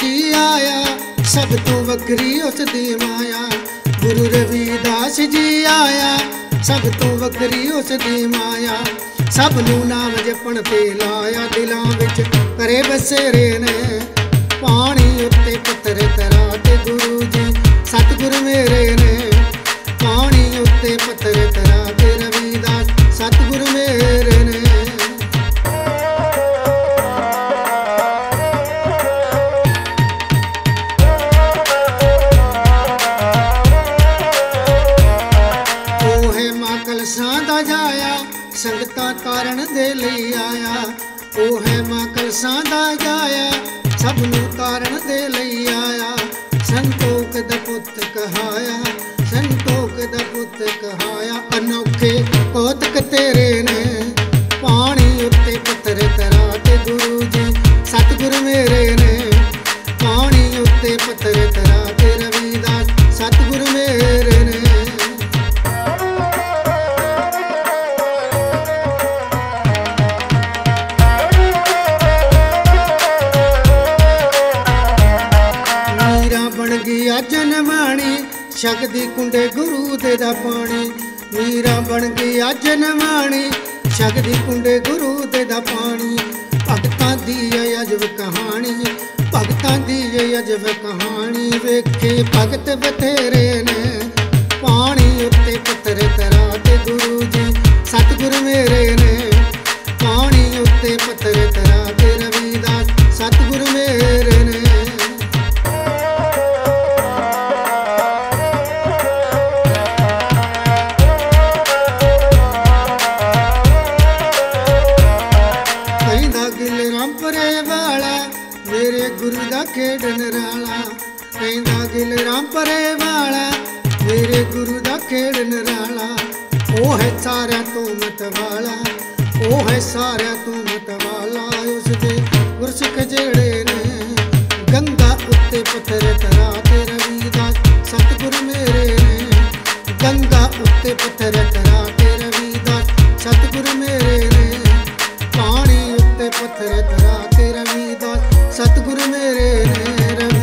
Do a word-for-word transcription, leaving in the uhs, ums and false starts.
जी आया सब तो वखरी उस दी माया। गुरु रविदास जी आया सब तो वखरी उस दी माया। सब नू नाम जपण ते लाया दिलां विच करे बसेरे ने। पानी उत्ते पत्थर तरा ते गुरु जी सतगुरु मेरे ने। पानी उत्ते पत्थर तरा ते रविदास सतगुरु मेरे ने। संगतां कारण दे लई आया ओ है मां कलसां दा जाया। सब नू कारण दे लई आया संतोख दा पुत कहाया। संतोख दा पुत कहाया अनोखे कौतक तेरे ने। पानी उत्ते पत्थर तरा ते गुरु जी सतगुरु मेरे ने। पानी उत्ते पत्थर तरा ते रविदास सतगुरु मेरे ने। जनवाणी शक्ति कुंडे गुरु दे दा पानी। मीरा बन गया जनवाणी शक्ति कुंडे गुरु दे दा पानी। भगतां दी अजब कहानी भगतां दी अजब कहानी। वेखे भगत बथेरे ने। पानी उत्ते पत्थर तरा ते गुरु जी सतगुरु मेरे ने। पानी उत्ते पत्थर तरा ते रविदास सतगुरु मेरे ने। मेरे गुरु दा खेडन राला कहंदा गिल राम परे वाला। मेरे गुरु दा खेडन राला ओ है सारा तू मतवाला। ओ है सारा तू मतवाला उस दे गुर सिख जेड़े ने। गंगा उत्ते पत्थर तरा ते रविदास सतगुरु मेरे ने। गंगा उत्ते पत्थर तरा ते रविदास सतगुरु मेरे ने। पानी उत्ते पत्थर तरा ते रविदास सतगुरु मेरे ने।